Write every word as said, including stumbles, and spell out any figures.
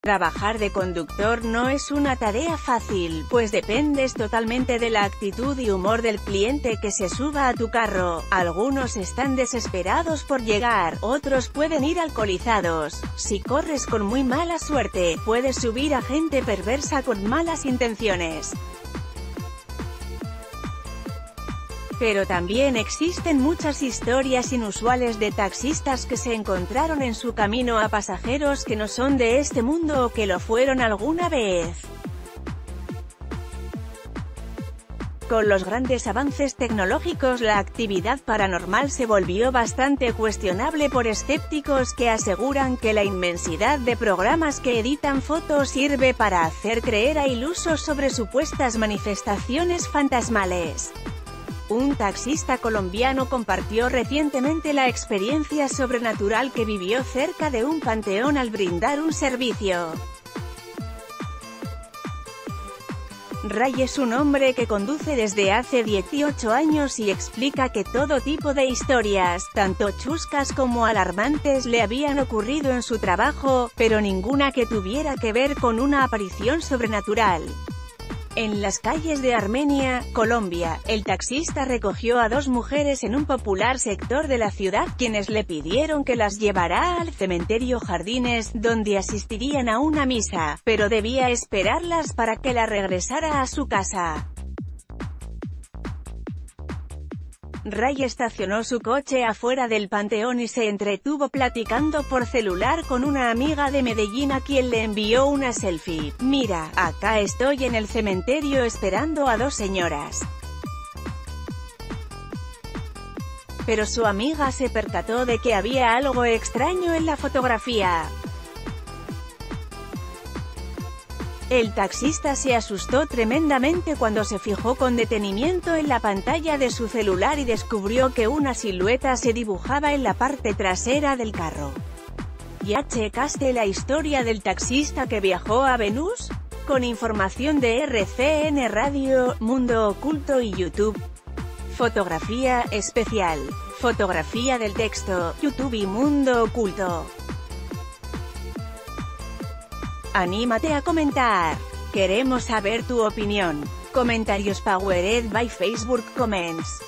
Trabajar de conductor no es una tarea fácil, pues dependes totalmente de la actitud y humor del cliente que se suba a tu carro. Algunos están desesperados por llegar, otros pueden ir alcoholizados. Si corres con muy mala suerte, puedes subir a gente perversa con malas intenciones. Pero también existen muchas historias inusuales de taxistas que se encontraron en su camino a pasajeros que no son de este mundo o que lo fueron alguna vez. Con los grandes avances tecnológicos, la actividad paranormal se volvió bastante cuestionable por escépticos que aseguran que la inmensidad de programas que editan fotos sirve para hacer creer a ilusos sobre supuestas manifestaciones fantasmales. Un taxista colombiano compartió recientemente la experiencia sobrenatural que vivió cerca de un panteón al brindar un servicio. Ray es un hombre que conduce desde hace dieciocho años y explica que todo tipo de historias, tanto chuscas como alarmantes, le habían ocurrido en su trabajo, pero ninguna que tuviera que ver con una aparición sobrenatural. En las calles de Armenia, Colombia, el taxista recogió a dos mujeres en un popular sector de la ciudad, quienes le pidieron que las llevara al cementerio Jardines, donde asistirían a una misa, pero debía esperarlas para que la regresara a su casa. Ray estacionó su coche afuera del panteón y se entretuvo platicando por celular con una amiga de Medellín a quien le envió una selfie. Mira, acá estoy en el cementerio esperando a dos señoras. Pero su amiga se percató de que había algo extraño en la fotografía. El taxista se asustó tremendamente cuando se fijó con detenimiento en la pantalla de su celular y descubrió que una silueta se dibujaba en la parte trasera del carro. ¿Ya checaste la historia del taxista que viajó a Venus? Con información de R C N Radio, Mundo Oculto y YouTube. Fotografía especial. Fotografía del texto, YouTube y Mundo Oculto. Anímate a comentar. Queremos saber tu opinión. Comentarios powered by Facebook Comments.